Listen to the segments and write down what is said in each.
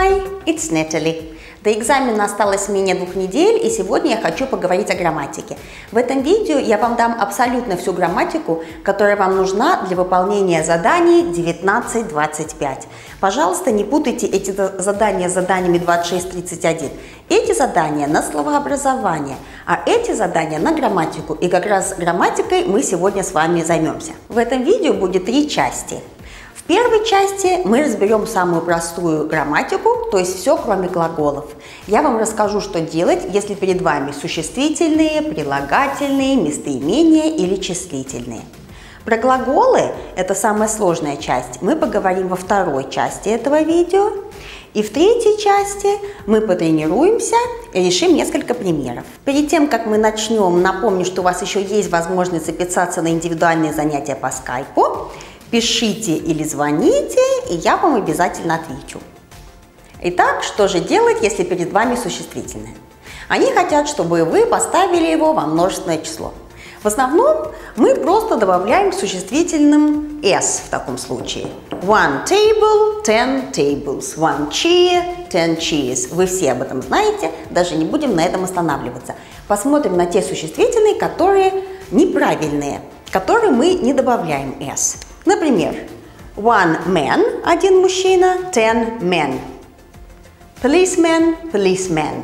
Hi, it's Natalie. До экзамена осталось менее 2 недель, и сегодня я хочу поговорить о грамматике. В этом видео я вам дам абсолютно всю грамматику, которая вам нужна для выполнения заданий 19-25. Пожалуйста, не путайте эти задания с заданиями 26-31. Эти задания на словообразование, а эти задания на грамматику. И как раз грамматикой мы сегодня с вами займемся. В этом видео будет 3 части. В первой части мы разберем самую простую грамматику, то есть все, кроме глаголов. Я вам расскажу, что делать, если перед вами существительные, прилагательные, местоимения или числительные. Про глаголы, это самая сложная часть, мы поговорим во 2-й части этого видео. И в 3-й части мы потренируемся и решим несколько примеров. Перед тем, как мы начнем, напомню, что у вас еще есть возможность записаться на индивидуальные занятия по скайпу. Пишите или звоните, и я вам обязательно отвечу. Итак, что же делать, если перед вами существительное? Они хотят, чтобы вы поставили его во множественное число. В основном мы просто добавляем к существительным s в таком случае. 1 table, 10 tables, 1 cheer, 10 cheers. Вы все об этом знаете, даже не будем на этом останавливаться. Посмотрим на те существительные, которые неправильные, которые мы не добавляем s. Например, 1 man – 1 мужчина, 10 men. Policeman – policemen.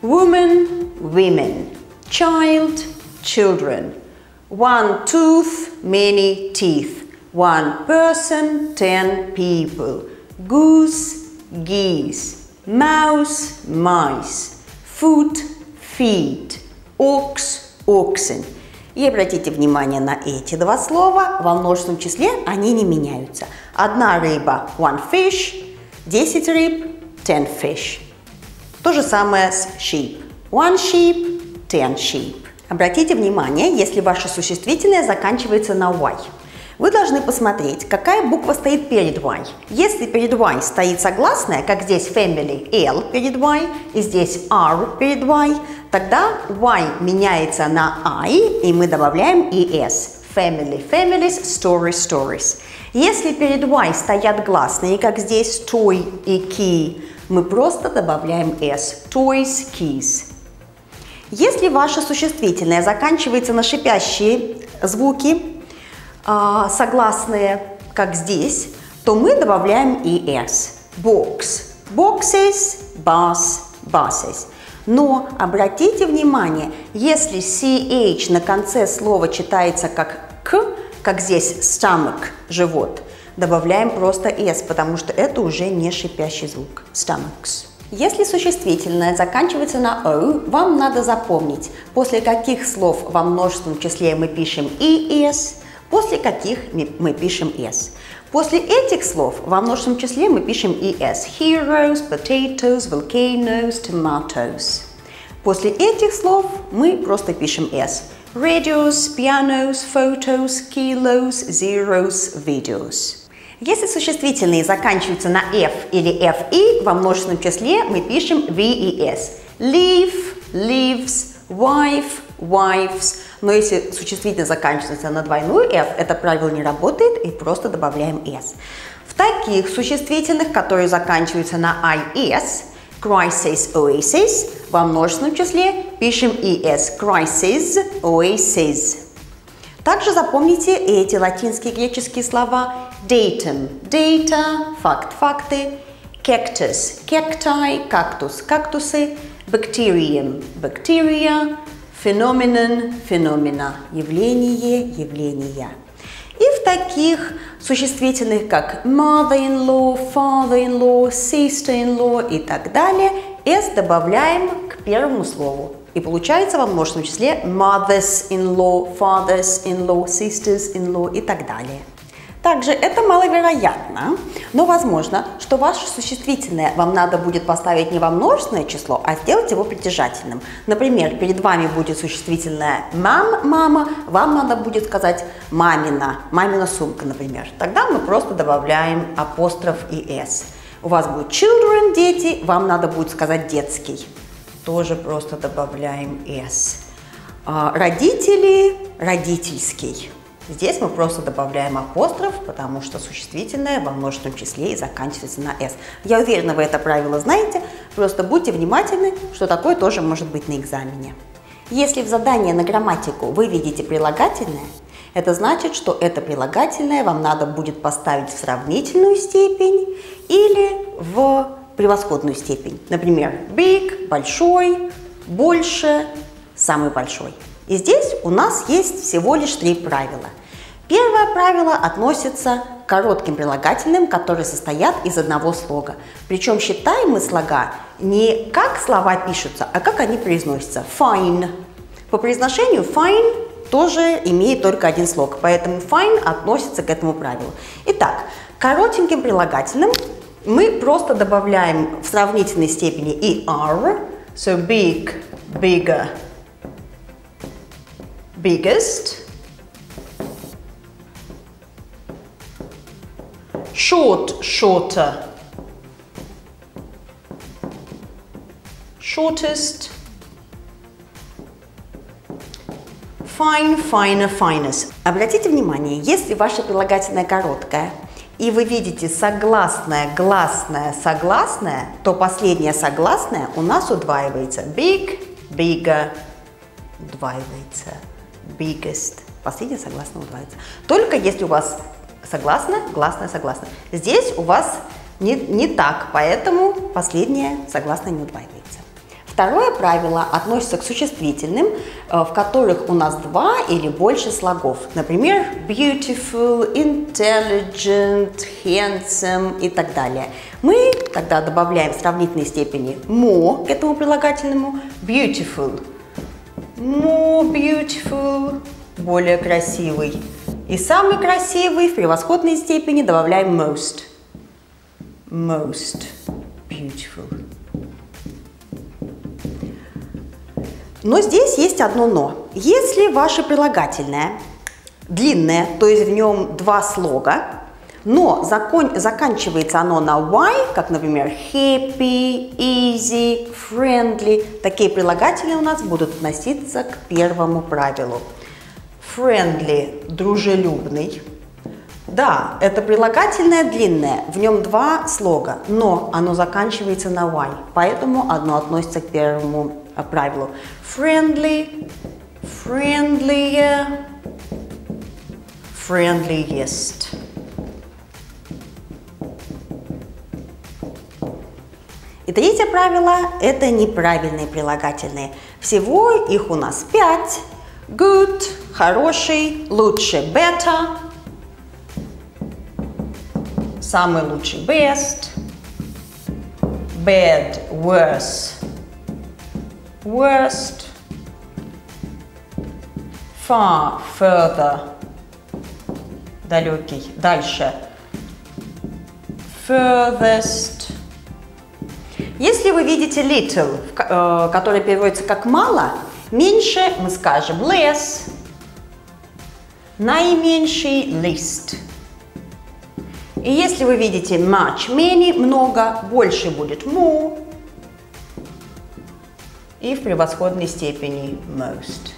Woman – women. Child – children. 1 tooth – many teeth. 1 person – 10 people. Goose – geese. Mouse – mice. Foot – feet. Ox – oxen. И обратите внимание на эти 2 слова, во множественном числе они не меняются. 1 рыба – 1 fish, 10 рыб – 10 fish. То же самое с sheep. 1 sheep, 10 sheep. Обратите внимание, если ваше существительное заканчивается на y. Вы должны посмотреть, какая буква стоит перед y. Если перед y стоит согласная, как здесь family L перед y, и здесь R перед y, тогда y меняется на I, и мы добавляем ES. Family, families, story, stories. Если перед y стоят гласные, как здесь toy и key, мы просто добавляем S. Toys, keys. Если ваше существительное заканчивается на шипящие звуки, согласные, как здесь, то мы добавляем ES. Box, boxes, bus, buses. Но обратите внимание, если CH на конце слова читается как здесь stomach, живот, добавляем просто S, потому что это уже не шипящий звук. Stomachs. Если существительное заканчивается на O, вам надо запомнить, после каких слов во множественном числе мы пишем ES, после каких мы пишем s. После этих слов во множественном числе мы пишем es. Heroes, potatoes, volcanoes, tomatoes. После этих слов мы просто пишем s. Radios, pianos, photos, kilos, zeros, videos. Если существительные заканчиваются на f или fe, во множественном числе мы пишем ves. Leave, leaves, wife, wives. Но если существительное заканчивается на двойную F, это правило не работает, и просто добавляем S. В таких существительных, которые заканчиваются на IS, crisis, oasis, во множественном числе пишем ES. Crisis, oasis. Также запомните эти латинские и греческие слова. Datum, data, факт, факты. Cactus, cacti, кактус, кактусы. Bacterium, bacteria. Phenomenon, phenomena, явление, явления. И в таких существительных, как mother-in-law, father-in-law, sister-in-law и так далее, s добавляем к 1-му слову. И получается во множественном числе mothers-in-law, fathers-in-law, sisters-in-law и так далее. Также это маловероятно, но возможно, что ваше существительное вам надо будет поставить не во множественное число, а сделать его притяжательным. Например, перед вами будет существительное «мам», «мама», вам надо будет сказать «мамина», «мамина сумка», например. Тогда мы просто добавляем апостроф и «с». У вас будет «children», «дети», вам надо будет сказать «детский». Тоже просто добавляем «с». «Родители», «родительский». Здесь мы просто добавляем апостроф, потому что существительное во множественном числе и заканчивается на «с». Я уверена, вы это правило знаете, просто будьте внимательны, что такое тоже может быть на экзамене. Если в задании на грамматику вы видите прилагательное, это значит, что это прилагательное вам надо будет поставить в сравнительную степень или в превосходную степень. Например, big, большой, больше, самый большой. И здесь у нас есть всего лишь три правила. Первое правило относится к коротким прилагательным, которые состоят из одного слога. Причем считаем мы слога не как слова пишутся, а как они произносятся. Fine. По произношению fine тоже имеет только один слог, поэтому fine относится к этому правилу. Итак, коротеньким прилагательным мы просто добавляем в сравнительной степени er, so big, bigger, biggest, short, shorter, shortest, fine, finer, finest. Обратите внимание, если ваше прилагательное короткое, и вы видите согласное, гласное, согласное, то последнее согласное у нас удваивается. Big, bigger, удваивается. Biggest. Последнее согласное удваивается. Только если у вас согласное, гласное, согласное. Здесь у вас не так, поэтому последнее согласное не удваивается. Второе правило относится к существительным, в которых у нас два или больше слогов. Например, beautiful, intelligent, handsome и так далее. Мы тогда добавляем в сравнительной степени more к этому прилагательному. Beautiful, more beautiful, более красивый. И самый красивый в превосходной степени добавляем most. Most beautiful. Но здесь есть одно но. Если ваше прилагательное длинное, то есть в нем два слога, но заканчивается оно на y, как, например, happy, easy, friendly, такие прилагательные у нас будут относиться к первому правилу. Friendly – дружелюбный. Да, это прилагательное длинное, в нем два слога, но оно заканчивается на y, поэтому оно относится к первому правилу. Friendly, friendlier, friendliest. И третье правило – это неправильные прилагательные. Всего их у нас 5. Good – хороший, лучше – better, самый лучший – best, bad – worse, worst, far, further, далекий, дальше, furthest. Если вы видите little, который переводится как мало, меньше мы скажем less, наименьший least. И если вы видите much, many, много, больше будет more. И в превосходной степени most.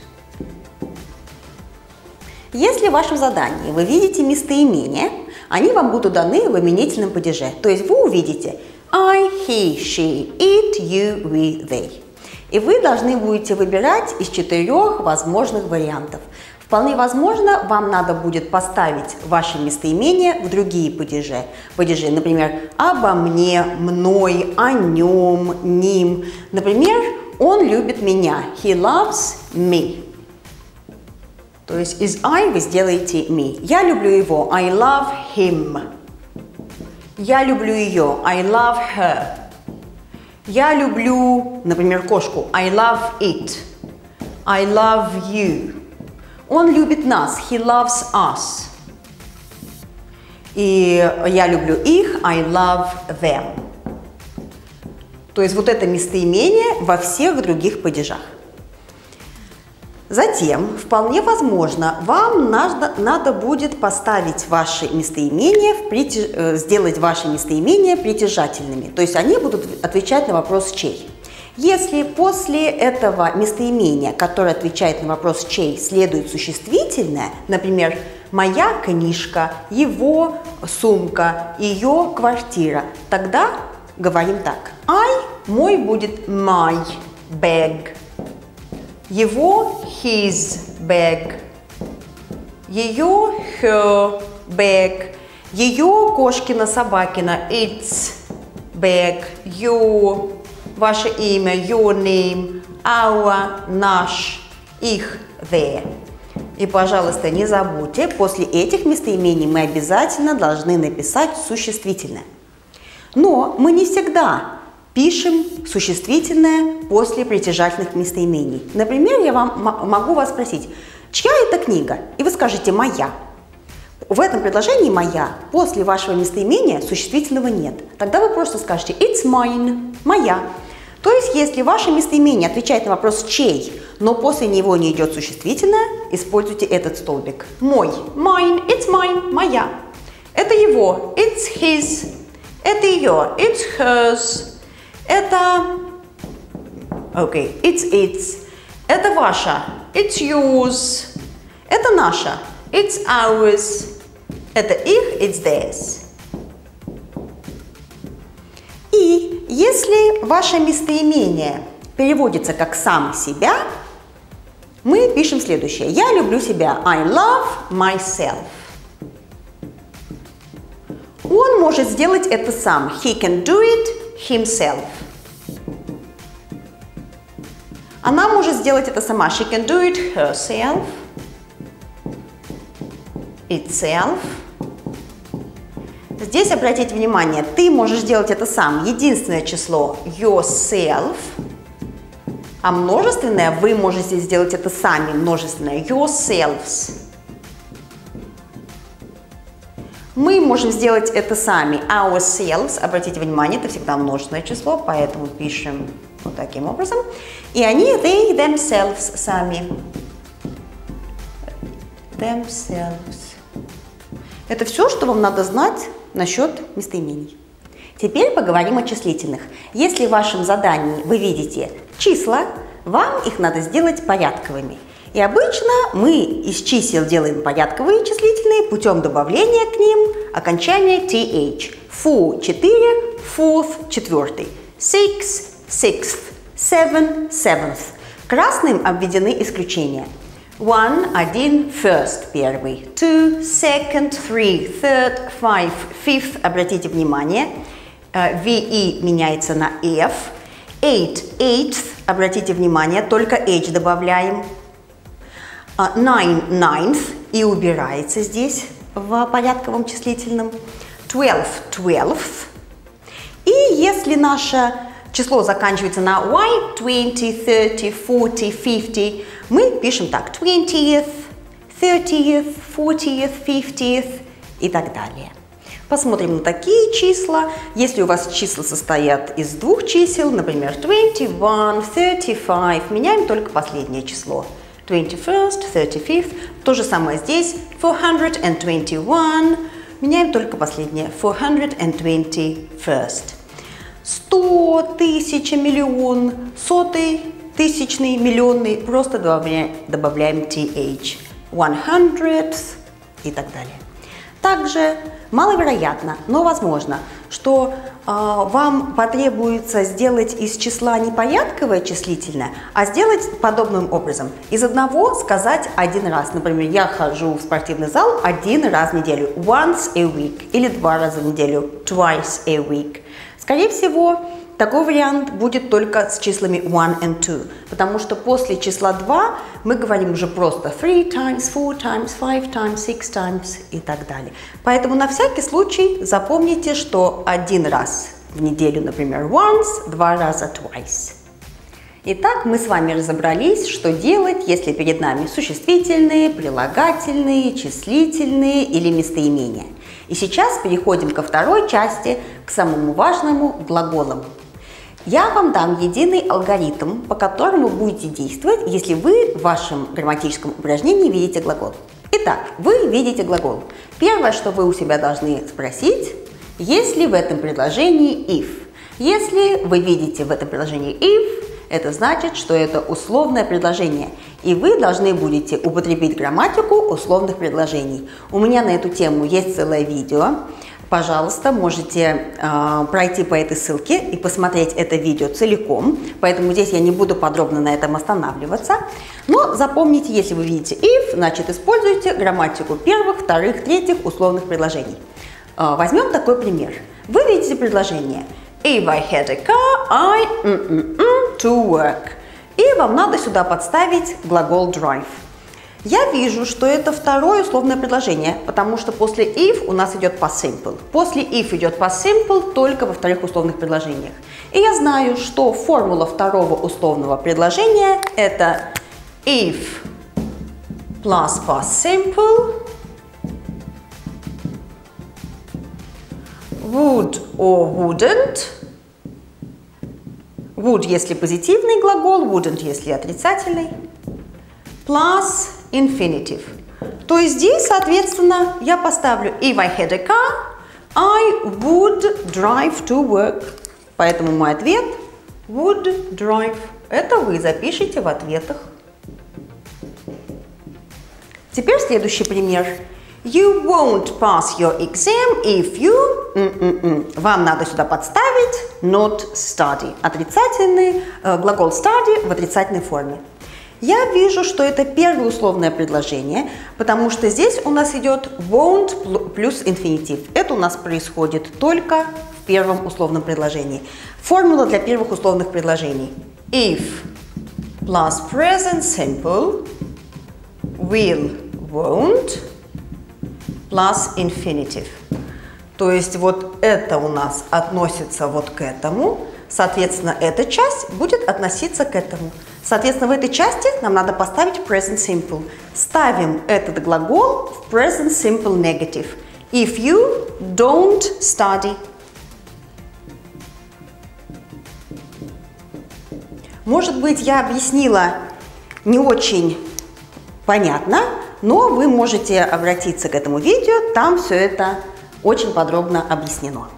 Если в вашем задании вы видите местоимения, они вам будут даны в именительном падеже. То есть вы увидите I, he, she, it, you, we, they. И вы должны будете выбирать из 4 возможных вариантов. Вполне возможно, вам надо будет поставить ваше местоимение в другие падежи. Падежи, например, обо мне, мной, о нем, ним. Например, он любит меня. He loves me. То есть из I вы сделаете me. Я люблю его. I love him. Я люблю ее. I love her. Я люблю, например, кошку. I love it. I love you. Он любит нас. He loves us. И я люблю их. I love them. То есть вот это местоимение во всех других падежах. Затем, вполне возможно, вам надо будет поставить ваши местоимения, сделать ваши местоимения притяжательными. То есть они будут отвечать на вопрос «чей». Если после этого местоимения, которое отвечает на вопрос «чей», следует существительное, например, моя книжка, его сумка, ее квартира. Тогда говорим так. I, мой, будет my bag. Его his bag. Ее her bag. Ее кошкина-собакина its bag. Your, ваше имя, your name. Our, наш, их, their. И, пожалуйста, не забудьте, после этих местоимений мы обязательно должны написать существительное. Но мы не всегда пишем существительное после притяжательных местоимений. Например, я могу вас спросить, чья это книга? И вы скажете «моя». В этом предложении «моя» после вашего местоимения существительного нет. Тогда вы просто скажете «it's mine» – «моя». То есть, если ваше местоимение отвечает на вопрос «чей», но после него не идет существительное, используйте этот столбик. Мой – mine, it's mine, моя. Это его – it's his. Это ее – it's hers. Это… окей, it's its. Это ваша – it's yours. Это наша – it's ours. Это их – it's theirs. И если ваше местоимение переводится как «сам себя», мы пишем следующее. Я люблю себя. I love myself. Он может сделать это сам. He can do it himself. Она может сделать это сама. She can do it herself. Itself. Здесь обратите внимание, ты можешь делать это сам. Единственное число yourself, а множественное вы можете сделать это сами. Множественное yourselves. Мы можем сделать это сами. Ourselves, обратите внимание, это всегда множественное число, поэтому пишем вот таким образом. И они they themselves, сами. Themselves. Это все, что вам надо знать насчет местоимений. Теперь поговорим о числительных. Если в вашем задании вы видите числа, вам их надо сделать порядковыми. И обычно мы из чисел делаем порядковые числительные путем добавления к ним окончания th. Four – 4, fourth – 4, six – 6, seven – 7. Красным обведены исключения. One – один, first – первый, two – second, three – third, five – fifth. Обратите внимание, VE меняется на F. Eight – eighth. Обратите внимание, только H добавляем. Nine – ninth. И убирается здесь в порядковом числительном. Twelve – twelfth. И если наше число заканчивается на Y – 20, 30, 40, 50, мы пишем так: 20th, 30th, 40th, 50th и так далее. Посмотрим на такие числа. Если у вас числа состоят из двух чисел, например, 21, 35, меняем только последнее число. 21st, 35th. То же самое здесь. 421, меняем только последнее. 421st. 100, 1000, миллион, сотый, тысячный, миллионный, просто добавляем th, 100 и так далее. Также маловероятно, но возможно, что вам потребуется сделать из числа не порядковое числительное, а сделать подобным образом. Из одного сказать один раз. Например, я хожу в спортивный зал один раз в неделю, once a week, или два раза в неделю, twice a week. Скорее всего, такой вариант будет только с числами 1 and 2, потому что после числа 2 мы говорим уже просто 3 times, 4 times, 5 times, 6 times и так далее. Поэтому на всякий случай запомните, что один раз в неделю, например, once, два раза twice. Итак, мы с вами разобрались, что делать, если перед нами существительные, прилагательные, числительные или местоимения. И сейчас переходим ко второй части, к самому важному – глаголам. Я вам дам единый алгоритм, по которому будете действовать, если вы в вашем грамматическом упражнении видите глагол. Итак, вы видите глагол. Первое, что вы у себя должны спросить, есть ли в этом предложении if. Если вы видите в этом предложении if, Это значит, что это условное предложение, и вы должны будете употребить грамматику условных предложений. У меня на эту тему есть целое видео. Пожалуйста, можете пройти по этой ссылке и посмотреть это видео целиком. Поэтому здесь я не буду подробно на этом останавливаться. Но запомните, если вы видите if, значит используйте грамматику первых, вторых, третьих условных предложений. Возьмем такой пример. Вы видите предложение If I had a car, I to work. И вам надо сюда подставить глагол drive. Я вижу, что это второе условное предложение, потому что после if у нас идет past simple. После if идет past simple только во вторых условных предложениях. И я знаю, что формула второго условного предложения это if plus past simple would or wouldn't. Would, если позитивный глагол, wouldn't, если отрицательный. Plus infinitive. То есть здесь, соответственно, я поставлю If I had a car, I would drive to work. Поэтому мой ответ would drive. Это вы запишите в ответах. Теперь следующий пример. You won't pass your exam if you... Вам надо сюда подставить not study. Отрицательный глагол study в отрицательной форме. Я вижу, что это первое условное предложение, потому что здесь у нас идет won't плюс инфинитив. Это у нас происходит только в первом условном предложении. Формула для первых условных предложений. If plus present simple will won't plus infinitive. То есть вот это у нас относится вот к этому. Соответственно, эта часть будет относиться к этому. Соответственно, в этой части нам надо поставить present simple. Ставим этот глагол в present simple negative. If you don't study. Может быть, я объяснила не очень понятно, но вы можете обратиться к этому видео, там все это очень подробно объяснено.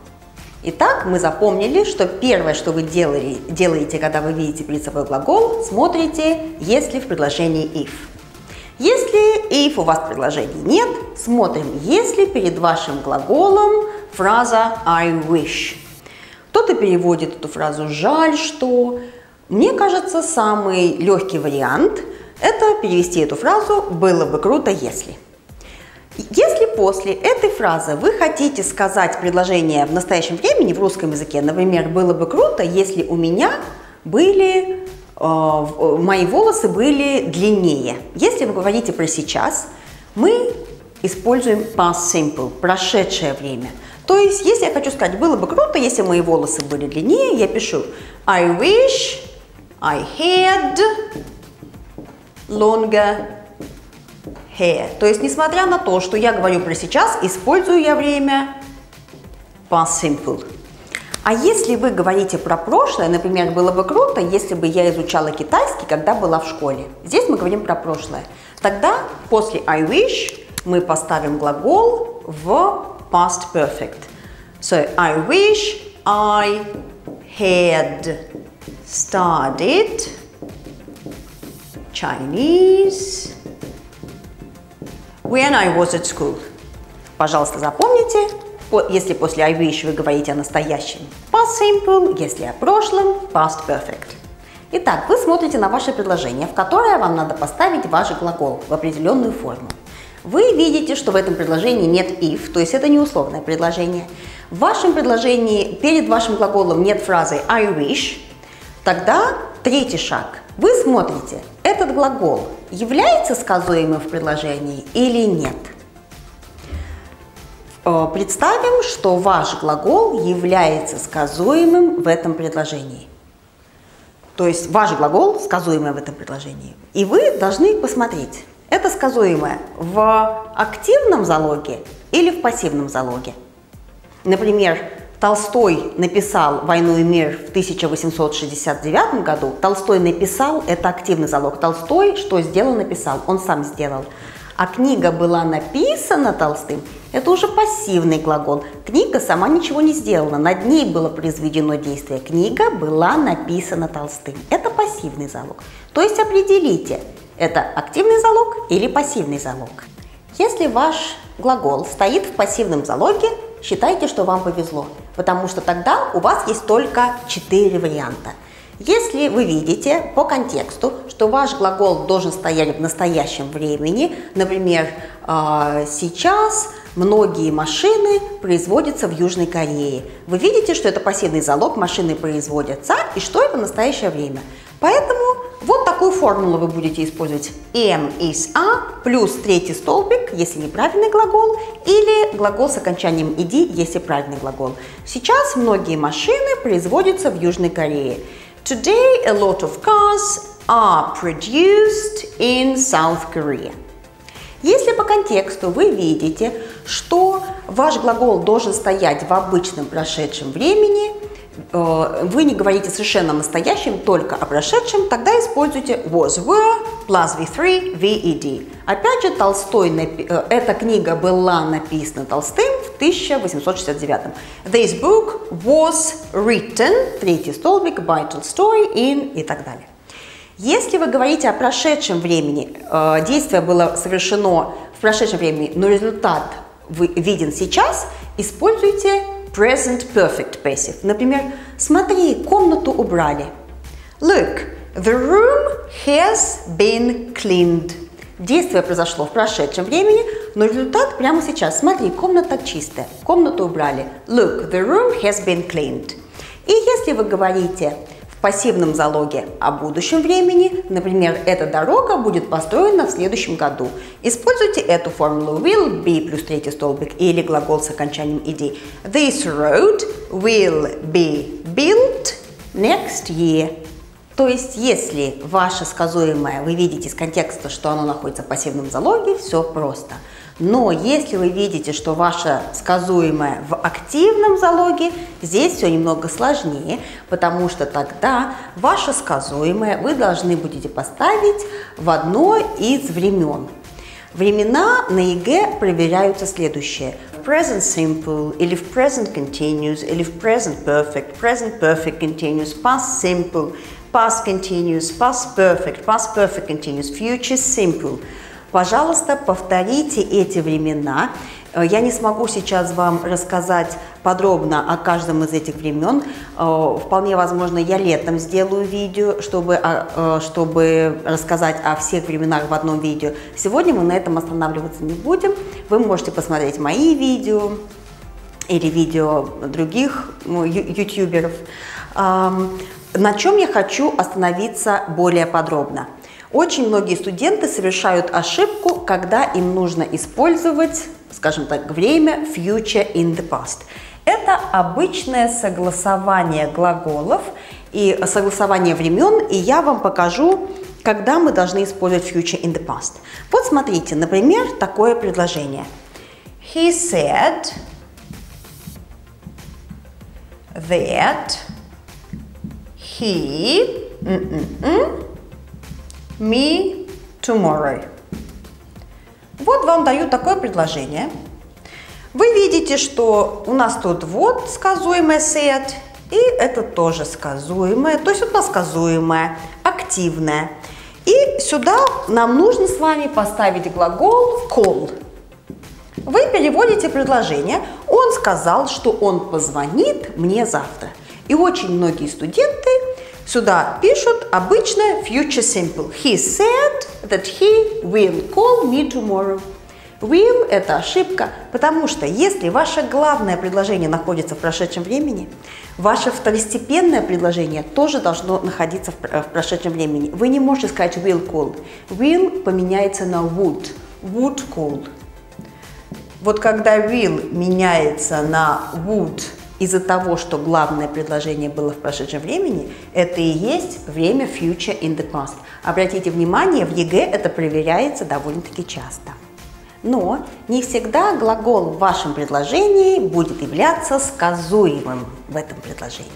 Итак, мы запомнили, что первое, что вы делаете, когда вы видите перед собой глагол, смотрите, есть ли в предложении if. Если if у вас предложений нет, смотрим, есть ли перед вашим глаголом фраза I wish. Кто-то переводит эту фразу «жаль, что». Мне кажется, самый легкий вариант – это перевести эту фразу «было бы круто, если». Если после этой фразы вы хотите сказать предложение в настоящем времени в русском языке, например, было бы круто, если у меня были, мои волосы были длиннее. Если вы говорите про сейчас, мы используем past simple, прошедшее время. То есть, если я хочу сказать, было бы круто, если мои волосы были длиннее, я пишу I wish I had longer hair. То есть, несмотря на то, что я говорю про сейчас, использую я время past simple. А если вы говорите про прошлое, например, было бы круто, если бы я изучала китайский, когда была в школе. Здесь мы говорим про прошлое. Тогда после I wish мы поставим глагол в past perfect. So, I wish I had studied Chinese when I was at school. Пожалуйста, запомните, если после I wish вы говорите о настоящем past simple, если о прошлом past perfect. Итак, вы смотрите на ваше предложение, в которое вам надо поставить ваш глагол в определенную форму. Вы видите, что в этом предложении нет if, то есть это не условное предложение. В вашем предложении перед вашим глаголом нет фразы I wish. Тогда третий шаг. Вы смотрите, этот глагол является сказуемым в предложении или нет? Представим, что ваш глагол является сказуемым в этом предложении. То есть ваш глагол сказуемый в этом предложении. И вы должны посмотреть, это сказуемое в активном залоге или в пассивном залоге. Например, Толстой написал «Войну и мир» в 1869 году. Толстой написал – это активный залог. Толстой что сделал, написал, он сам сделал. А книга была написана Толстым – это уже пассивный глагол. Книга сама ничего не сделала, над ней было произведено действие. Книга была написана Толстым – это пассивный залог. То есть определите, это активный залог или пассивный залог. Если ваш глагол стоит в пассивном залоге, считайте, что вам повезло, потому что тогда у вас есть только 4 варианта. Если вы видите по контексту, что ваш глагол должен стоять в настоящем времени, например, сейчас многие машины производятся в Южной Корее. Вы видите, что это пассивный залог, машины производятся, и что это в настоящее время. Поэтому вот такую формулу вы будете использовать. Am is a плюс третий столбик, если неправильный глагол, или глагол с окончанием ed, если правильный глагол. Сейчас многие машины производятся в Южной Корее. Today a lot of cars are produced in South Korea. Если по контексту вы видите, что ваш глагол должен стоять в обычном прошедшем времени, вы не говорите совершенно настоящем, только о прошедшем, тогда используйте was, were, plus V3, VED. Опять же, Толстой, эта книга была написана Толстым в 1869. This book was written, третий столбик, by Tolstoy in и так далее. Если вы говорите о прошедшем времени, действие было совершено в прошедшем времени, но результат виден сейчас, используйте present perfect passive. Например, смотри, комнату убрали. Look, the room has been cleaned. Действие произошло в прошедшем времени, но результат прямо сейчас. Смотри, комната чистая, комнату убрали. Look, the room has been cleaned. И если вы говорите в пассивном залоге о будущем времени, например, эта дорога будет построена в следующем году. Используйте эту формулу will be плюс третий столбик или глагол с окончанием ed. This road will be built next year. То есть, если ваше сказуемое вы видите из контекста, что оно находится в пассивном залоге, все просто. Но если вы видите, что ваше сказуемое в активном залоге, здесь все немного сложнее, потому что тогда ваше сказуемое вы должны будете поставить в одно из времен. Времена на ЕГЭ проверяются следующее. В present simple, или в present continuous, или в present perfect continuous, past simple, past continuous, past perfect continuous, future simple. Пожалуйста, повторите эти времена. Я не смогу сейчас вам рассказать подробно о каждом из этих времен. Вполне возможно, я летом сделаю видео, чтобы рассказать о всех временах в одном видео. Сегодня мы на этом останавливаться не будем. Вы можете посмотреть мои видео или видео других ютуберов. На чем я хочу остановиться более подробно. Очень многие студенты совершают ошибку, когда им нужно использовать, скажем так, время future in the past. Это обычное согласование глаголов и согласование времен, и я вам покажу, когда мы должны использовать future in the past. Вот смотрите, например, такое предложение. He said that he... me tomorrow. Вот вам дают такое предложение. Вы видите, что у нас тут вот сказуемое said, и это тоже сказуемое, то есть у нас сказуемое, активное. И сюда нам нужно с вами поставить глагол call. Вы переводите предложение. Он сказал, что он позвонит мне завтра. И очень многие студенты сюда пишут обычно future simple. He said that he will call me tomorrow. Will – это ошибка, потому что если ваше главное предложение находится в прошедшем времени, ваше второстепенное предложение тоже должно находиться в прошедшем времени. Вы не можете сказать will call. Will поменяется на would. Would call. Вот когда will меняется на would из-за того, что главное предложение было в прошедшем времени, это и есть время future in the past. Обратите внимание, в ЕГЭ это проверяется довольно-таки часто. Но не всегда глагол в вашем предложении будет являться сказуемым в этом предложении.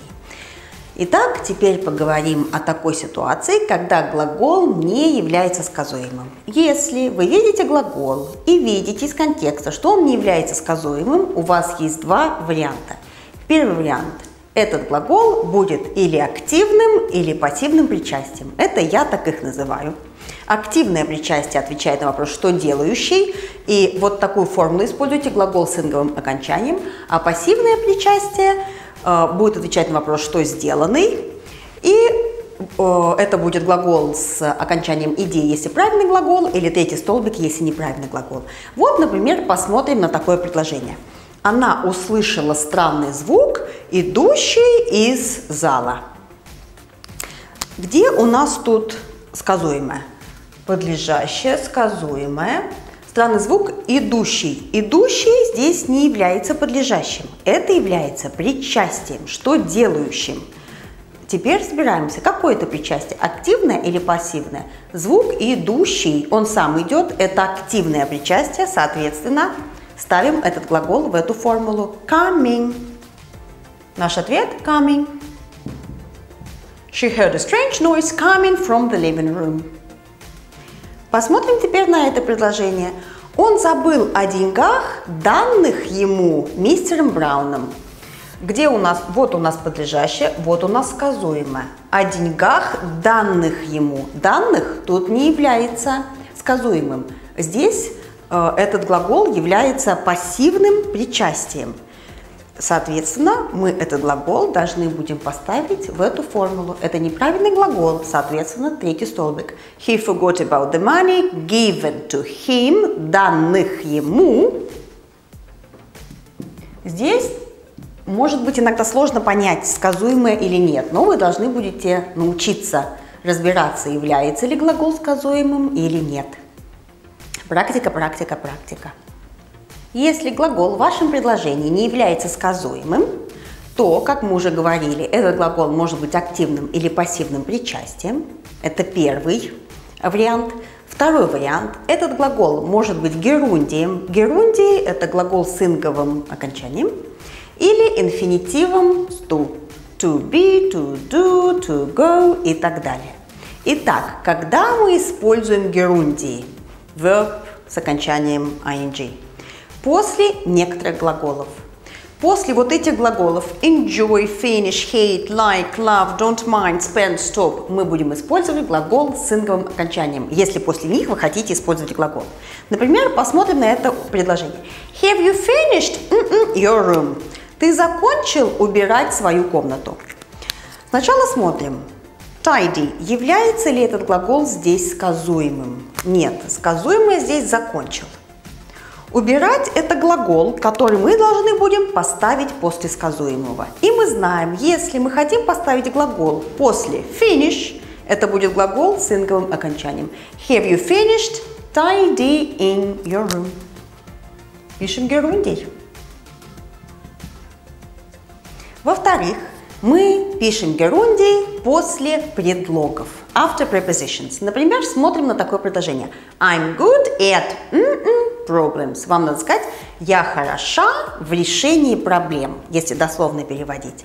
Итак, теперь поговорим о такой ситуации, когда глагол не является сказуемым. Если вы видите глагол и видите из контекста, что он не является сказуемым, у вас есть два варианта. Первый вариант. Этот глагол будет или активным, или пассивным причастием. Это я так их называю. Активное причастие отвечает на вопрос «что делающий?», и вот такую формулу используйте, глагол с инговым окончанием. А пассивное причастие будет отвечать на вопрос «что сделанный?», и это будет глагол с окончанием «иди», если правильный глагол, или третий столбик, если неправильный глагол. Вот, например, посмотрим на такое предложение. Она услышала странный звук, идущий из зала. Где у нас тут сказуемое? Подлежащее, сказуемое. Странный звук идущий. Идущий здесь не является подлежащим. Это является причастием, что делающим. Теперь разбираемся, какое это причастие, активное или пассивное. Звук идущий, он сам идет, это активное причастие, соответственно, ставим этот глагол в эту формулу. Coming. Наш ответ – coming. She heard a strange noise coming from the living room. Посмотрим теперь на это предложение. Он забыл о деньгах, данных ему мистером Брауном. Где у нас? Вот у нас подлежащее, вот у нас сказуемое. О деньгах, данных ему. Данных тут не является сказуемым. Здесь этот глагол является пассивным причастием. Соответственно, мы этот глагол должны будем поставить в эту формулу. Это неправильный глагол, соответственно, третий столбик. He forgot about the money given to him, данных ему. Здесь может быть иногда сложно понять, сказуемое или нет, но вы должны будете научиться разбираться, является ли глагол сказуемым или нет. Практика, практика, практика. Если глагол в вашем предложении не является сказуемым, то, как мы уже говорили, этот глагол может быть активным или пассивным причастием. Это первый вариант. Второй вариант. Этот глагол может быть герундием. Герундий – это глагол с инговым окончанием. Или инфинитивом to. To be, to do, to go и так далее. Итак, когда мы используем герундии? Verb с окончанием ing. После некоторых глаголов. После вот этих глаголов enjoy, finish, hate, like, love, don't mind, spend, stop мы будем использовать глагол с инговым окончанием, если после них вы хотите использовать глагол. Например, посмотрим на это предложение. Have you finished your room? Ты закончил убирать свою комнату? Сначала смотрим. Tidy. Является ли этот глагол здесь сказуемым? Нет, сказуемое здесь закончил. Убирать – это глагол, который мы должны будем поставить после сказуемого. И мы знаем, если мы хотим поставить глагол после finish, это будет глагол с инговым окончанием. Have you finished tidy in your room? Пишем герундий. Во-вторых, мы пишем герундий после предлогов. After prepositions. Например, смотрим на такое предложение. I'm good at problems. Вам надо сказать, я хороша в решении проблем, если дословно переводить.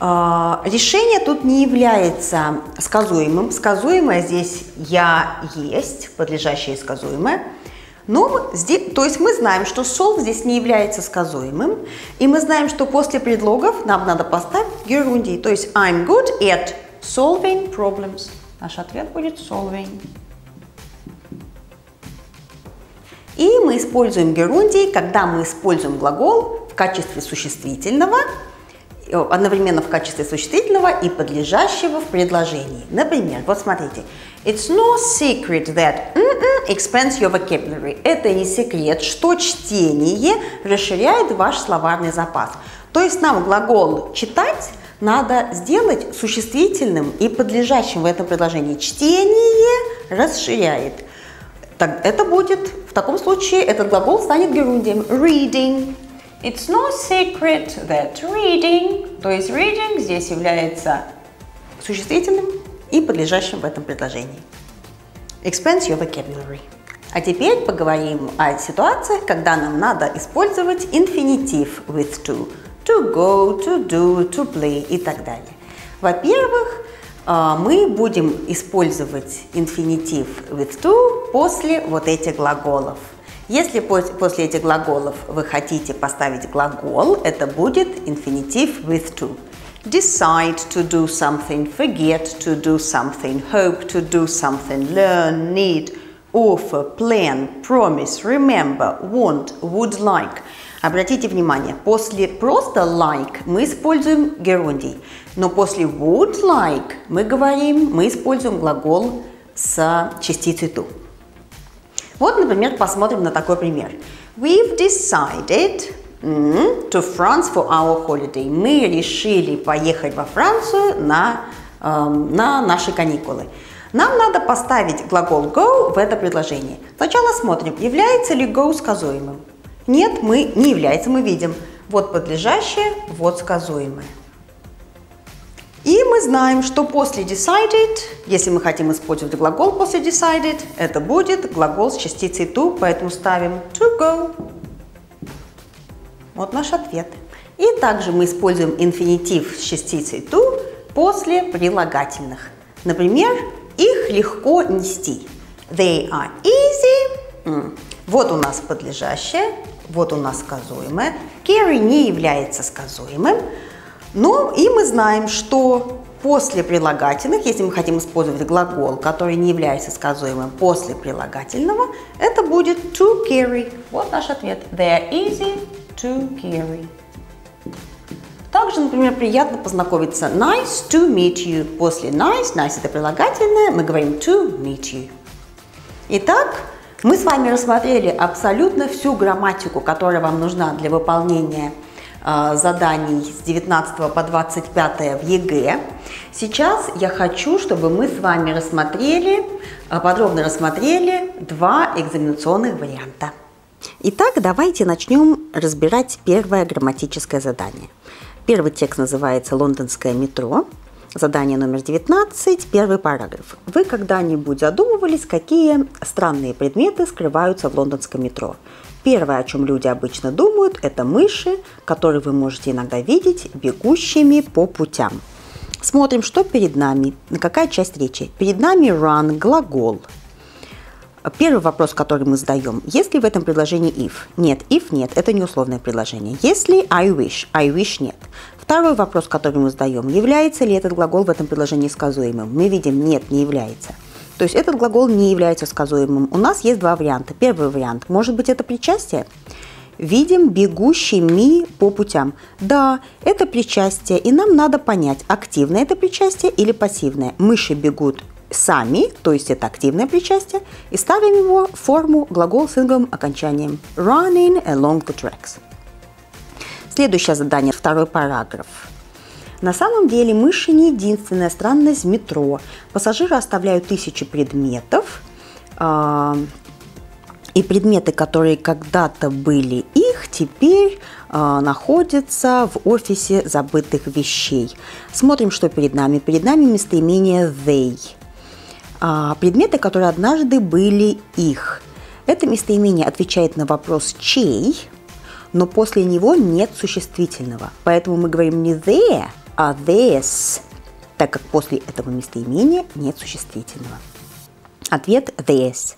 Решение тут не является сказуемым. Сказуемое здесь я есть, подлежащее и сказуемое. Но здесь, то есть мы знаем, что «шел» здесь не является сказуемым, и мы знаем, что после предлогов нам надо поставить герундий, то есть I'm good at solving problems. Наш ответ будет solving. И мы используем герундий, когда мы используем глагол в качестве существительного, одновременно в качестве существительного и подлежащего в предложении. Например, вот смотрите. It's no secret that expands your vocabulary. Это не секрет, что чтение расширяет ваш словарный запас. То есть нам глагол «читать» надо сделать существительным и подлежащим в этом предложении. Чтение расширяет. Так, это будет, в таком случае, этот глагол станет герундием. Reading. It's no secret that reading. То есть reading здесь является существительным и подлежащим в этом предложении. Expand your vocabulary. А теперь поговорим о ситуациях, когда нам надо использовать инфинитив with to. To go, to do, to play и так далее. Во-первых, мы будем использовать инфинитив with to после вот этих глаголов. Если после этих глаголов вы хотите поставить глагол, это будет инфинитив with to. Decide to do something, forget to do something, hope to do something, learn, need, offer, plan, promise, remember, want, would like. Обратите внимание, после просто like мы используем герундий, но после would like мы используем глагол с частицей to. Вот, например, посмотрим на такой пример. We've decided to France for our holiday. Мы решили поехать во Францию на наши каникулы. Нам надо поставить глагол go в это предложение. Сначала смотрим, является ли go сказуемым. Нет, не является, мы видим. Вот подлежащее, вот сказуемое. И мы знаем, что после decided, если мы хотим использовать глагол после decided, это будет глагол с частицей to, поэтому ставим to go. Вот наш ответ. И также мы используем инфинитив с частицей to после прилагательных. Например, их легко нести. They are easy. Вот у нас подлежащее, вот у нас сказуемое. Carry не является сказуемым. Но и мы знаем, что после прилагательных, если мы хотим использовать глагол, который не является сказуемым после прилагательного, это будет to carry. Вот наш ответ. They are easy to carry. Также, например, приятно познакомиться. Nice to meet you. После nice это прилагательное, мы говорим to meet you. Итак, мы с вами рассмотрели абсолютно всю грамматику, которая вам нужна для выполнения заданий с 19 по 25 в ЕГЭ. Сейчас я хочу, чтобы мы с вами подробно рассмотрели два экзаменационных варианта. Итак, давайте начнем разбирать первое грамматическое задание. Первый текст называется «Лондонское метро». Задание номер 19, первый параграф. Вы когда-нибудь задумывались, какие странные предметы скрываются в лондонском метро? Первое, о чем люди обычно думают, это мыши, которые вы можете иногда видеть бегущими по путям. Смотрим, что перед нами, на какая часть речи. Перед нами run, глагол. Первый вопрос, который мы задаем, есть ли в этом предложении if? Нет, if нет, это не условное предложение. Есть ли I wish нет. Второй вопрос, который мы задаем, является ли этот глагол в этом предложении сказуемым? Мы видим, нет, не является. То есть этот глагол не является сказуемым. У нас есть два варианта. Первый вариант, может быть, это причастие? Видим бегущими по путям. Да, это причастие, и нам надо понять, активное это причастие или пассивное. Мыши бегут сами, то есть это активное причастие, и ставим его в форму глагол с инговым окончанием running along the tracks. Следующее задание, второй параграф. На самом деле мыши не единственная странность метро. Пассажиры оставляют тысячи предметов, и предметы, которые когда-то были их, теперь находятся в офисе забытых вещей. Смотрим, что перед нами. Перед нами местоимение they. Предметы, которые однажды были их. Это местоимение отвечает на вопрос «чей?», но после него нет существительного. Поэтому мы говорим не «their», а «theirs», так как после этого местоимения нет существительного. Ответ «theirs».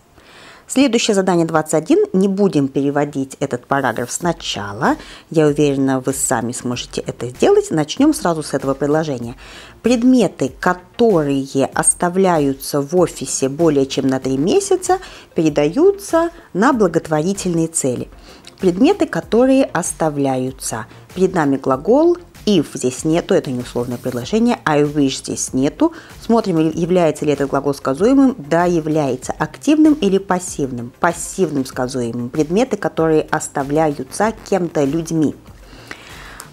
Следующее задание 21. Не будем переводить этот параграф сначала. Я уверена, вы сами сможете это сделать. Начнем сразу с этого предложения. Предметы, которые оставляются в офисе более чем на 3 месяца, передаются на благотворительные цели. Предметы, которые оставляются. Перед нами глагол if здесь нету, это не условное предложение. I wish здесь нету. Смотрим, является ли этот глагол сказуемым. Да, является. Активным или пассивным? Пассивным сказуемым. Предметы, которые оставляются кем-то людьми.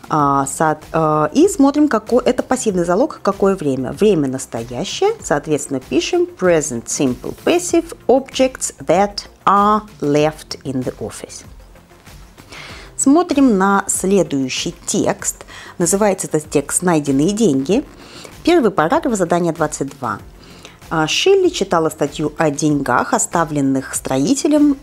И смотрим, какой это пассивный залог, какое время. Время настоящее. Соответственно, пишем present simple passive objects that are left in the office. Смотрим на следующий текст. Называется этот текст «Найденные деньги». Первый параграф, задание 22. Шилли читала статью о деньгах, найденных строителем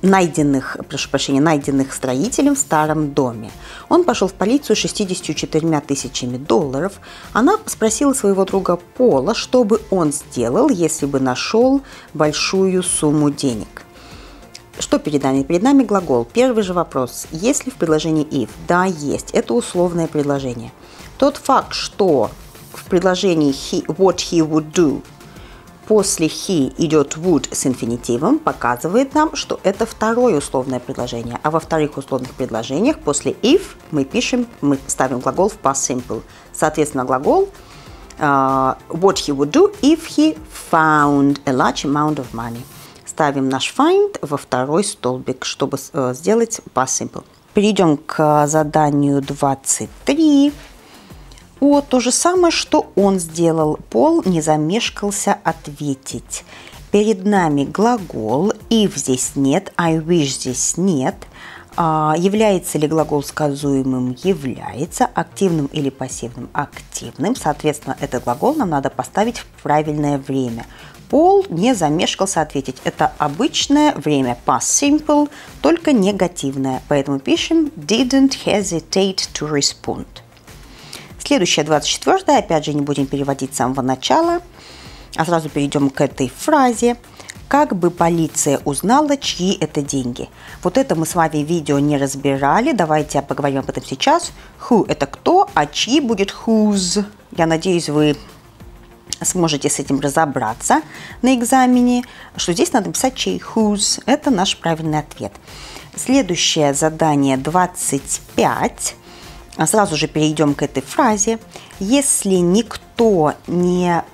в старом доме. Он пошел в полицию с 64 тысячами долларов. Она спросила своего друга Пола, что бы он сделал, если бы нашел большую сумму денег. Что перед нами? Перед нами глагол. Первый же вопрос. Есть ли в предложении if? Да, есть. Это условное предложение. Тот факт, что в предложении what he would do после he идет would с инфинитивом, показывает нам, что это второе условное предложение. А во вторых условных предложениях после if мы ставим глагол в past simple. Соответственно, глагол what he would do if he found a large amount of money. Ставим наш find во второй столбик, чтобы сделать past simple. Перейдем к заданию 23. О, то же самое, что он сделал. Пол не замешкался ответить. Перед нами глагол. If здесь нет, I wish здесь нет. Является ли глагол сказуемым? Является. Активным или пассивным? Активным. Соответственно, этот глагол нам надо поставить в правильное время. Пол не замешкался ответить. Это обычное время, past simple, только негативное. Поэтому пишем didn't hesitate to respond. Следующая, 24-я, опять же не будем переводить с самого начала, а сразу перейдем к этой фразе. Как бы полиция узнала, чьи это деньги? Вот это мы с вами видео не разбирали, давайте поговорим об этом сейчас. Who – это кто, а чьи будет whose. Я надеюсь, вы сможете с этим разобраться на экзамене, что здесь надо писать чей, whose. Это наш правильный ответ. Следующее задание 25. Сразу же перейдем к этой фразе. Если никто не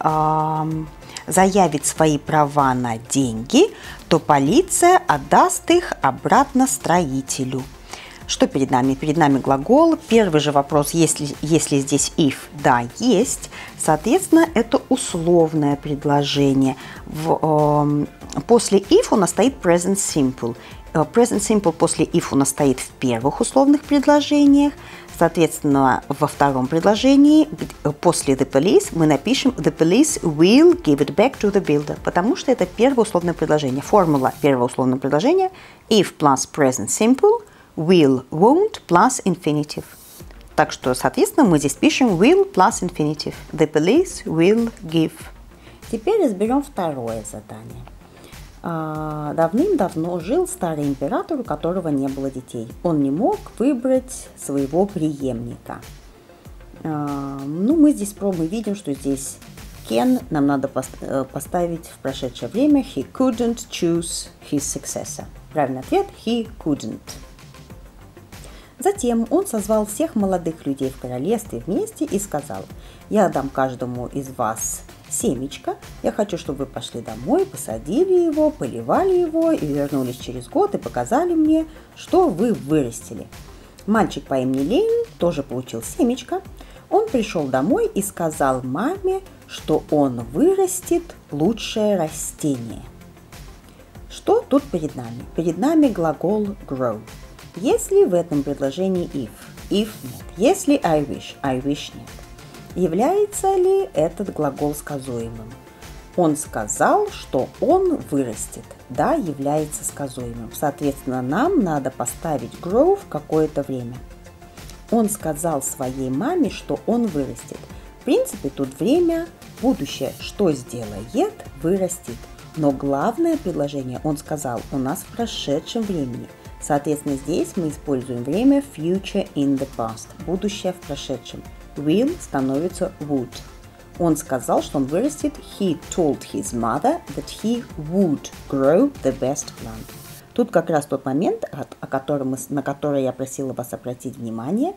заявит свои права на деньги, то полиция отдаст их обратно строителю. Что перед нами? Перед нами глагол. Первый же вопрос, есть ли здесь if? Да, есть. Соответственно, это условное предложение. После if у нас стоит present simple. Present simple после if у нас стоит в первых условных предложениях. Соответственно, во втором предложении после the police мы напишем the police will give it back to the builder, потому что это первое условное предложение. Формула первого условного предложения if plus present simple will, won't plus infinitive. Так что, соответственно, мы здесь пишем will plus infinitive. The police will give. Теперь разберем второе задание. Давным-давно жил старый император, у которого не было детей. Он не мог выбрать своего преемника. Ну, мы здесь пробуем, видим, что здесь can нам надо поставить в прошедшее время. He couldn't choose his successor. Правильный ответ he couldn't. Затем он созвал всех молодых людей в королевстве вместе и сказал: «Я дам каждому из вас семечко, я хочу, чтобы вы пошли домой, посадили его, поливали его и вернулись через год и показали мне, что вы вырастили». Мальчик по имени Лейн тоже получил семечко. Он пришел домой и сказал маме, что он вырастет лучшее растение. Что тут перед нами? Перед нами глагол grow. Если в этом предложении if? If нет. Если I wish? I wish нет. Является ли этот глагол сказуемым? Он сказал, что он вырастет. Да, является сказуемым. Соответственно, нам надо поставить grow в какое-то время. Он сказал своей маме, что он вырастет. В принципе, тут время будущее. Что сделает? Вырастет. Но главное предложение он сказал у нас в прошедшем времени. Соответственно, здесь мы используем время future in the past. Будущее в прошедшем. Will становится would. Он сказал, что он вырастет. He told his mother that he would grow the best plant. Тут как раз тот момент, на который я просила вас обратить внимание.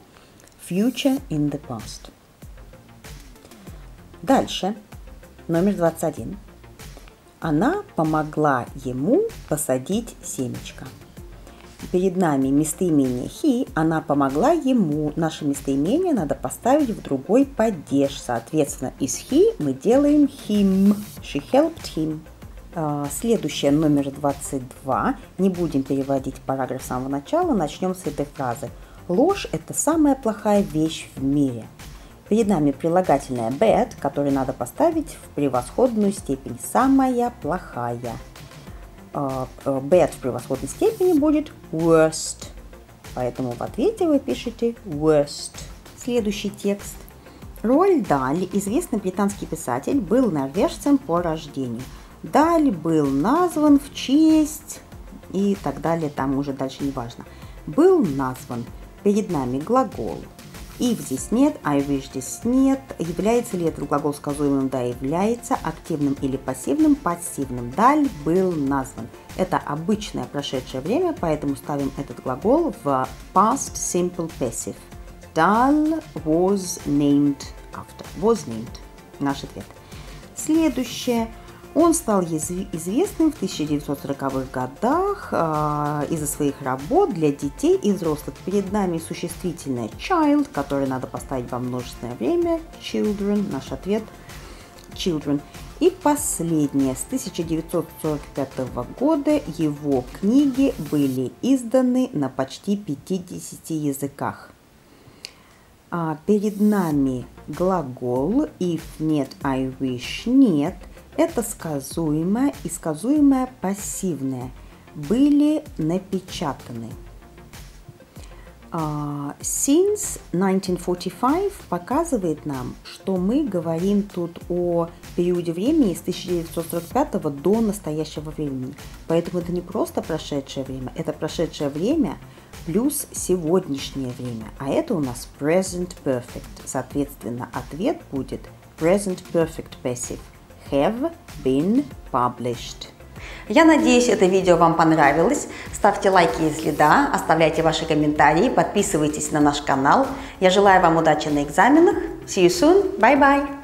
Future in the past. Дальше. Номер 21. Она помогла ему посадить семечко. Перед нами местоимение he, она помогла ему. Наше местоимение надо поставить в другой падеж. Соответственно, из he мы делаем him. She helped him. Следующее, номер 22. Не будем переводить параграф с самого начала, начнем с этой фразы. Ложь – это самая плохая вещь в мире. Перед нами прилагательное bad, которое надо поставить в превосходную степень. Самая плохая. Bad в превосходной степени будет worst. Поэтому в ответе вы пишете worst. Следующий текст. Роальд Даль, известный британский писатель, был норвежцем по рождению. Даль был назван в честь и так далее, там уже дальше не важно. Был назван. Перед нами глагол. If здесь нет, I wish здесь нет. Является ли этот глагол сказуемым? Да, является. Активным или пассивным? Пассивным. Даль был назван. Это обычное прошедшее время, поэтому ставим этот глагол в past simple passive. Dahl was named after. Was named. Наш ответ. Следующее. Он стал известным в 1940-х годах из-за своих работ для детей и взрослых. Перед нами существительное child, которое надо поставить во множественное время. Children. Наш ответ children. И последнее. С 1945 года его книги были изданы на почти 50 языках. Перед нами глагол if нет, I wish нет. Это сказуемое и сказуемое пассивное. Были напечатаны. Since 1945 показывает нам, что мы говорим тут о периоде времени с 1945 до настоящего времени. Поэтому это не просто прошедшее время, это прошедшее время плюс сегодняшнее время. А это у нас present perfect. Соответственно, ответ будет present perfect passive. Have been published. Я надеюсь, это видео вам понравилось. Ставьте лайки, если да, оставляйте ваши комментарии, подписывайтесь на наш канал. Я желаю вам удачи на экзаменах. See you soon. Bye-bye.